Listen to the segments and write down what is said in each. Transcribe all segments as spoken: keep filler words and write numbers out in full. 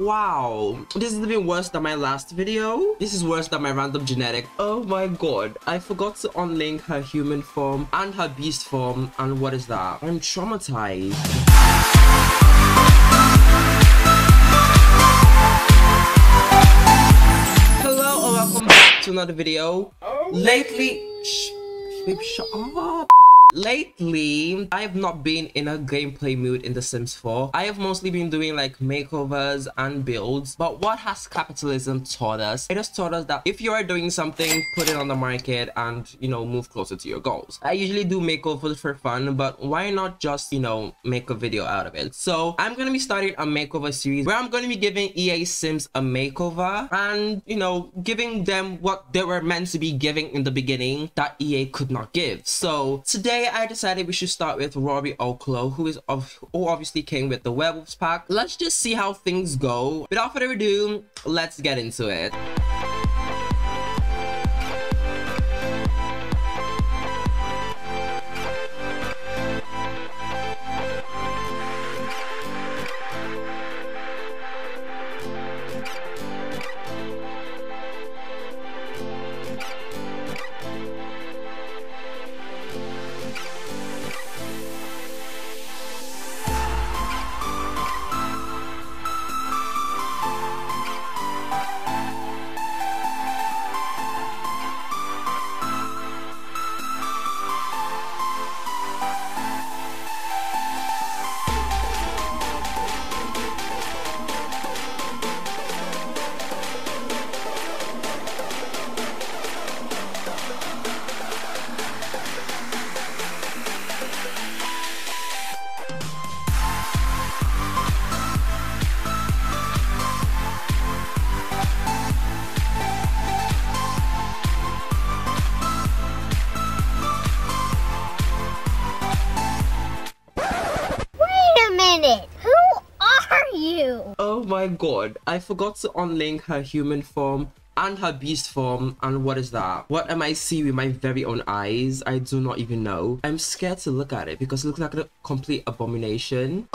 Wow, this is even worse than my last video. This is worse than my random genetic. Oh my god, I forgot to unlink her human form and her beast form. And what is that? I'm traumatized. To another video. Oh, lately, shh, babe, shut up. Lately, I have not been in a gameplay mood in The Sims four. I have mostly been doing like makeovers and builds. But what has capitalism taught us? It has taught us that if you are doing something, put it on the market and, you know, move closer to your goals. I usually do makeovers for fun, but why not just, you know, make a video out of it? So I'm going to be starting a makeover series where I'm going to be giving E A Sims a makeover and, you know, giving them what they were meant to be giving in the beginning that E A could not give. So today, I decided we should start with Rory Oaklow, who is of who obviously came with the Werewolves pack. Let's just see how things go. Without further ado, let's get into it. Oh my god, I forgot to unlink her human form and her beast form. And what is that? What am I seeing with my very own eyes? I do not even know. I'm scared to look at it because it looks like a complete abomination.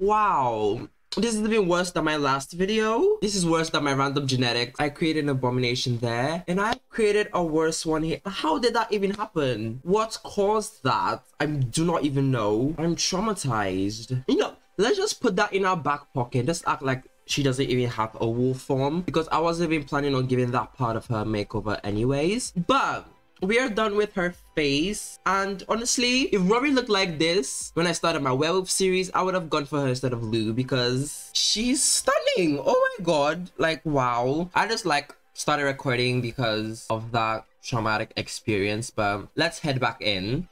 Wow. This is even worse than my last video. This is worse than my random genetics. I created an abomination there, and I created a worse one here. How did that even happen? What caused that? I do not even know. I'm traumatized. You know, let's just put that in our back pocket. Just act like she doesn't even have a wolf form, because I wasn't even planning on giving that part of her makeover anyways. But we are done with her face, and honestly, if Rory looked like this when I started my werewolf series, I would have gone for her instead of Lou, because she's stunning. Oh my god, like wow. I just like started recording because of that traumatic experience, but let's head back in.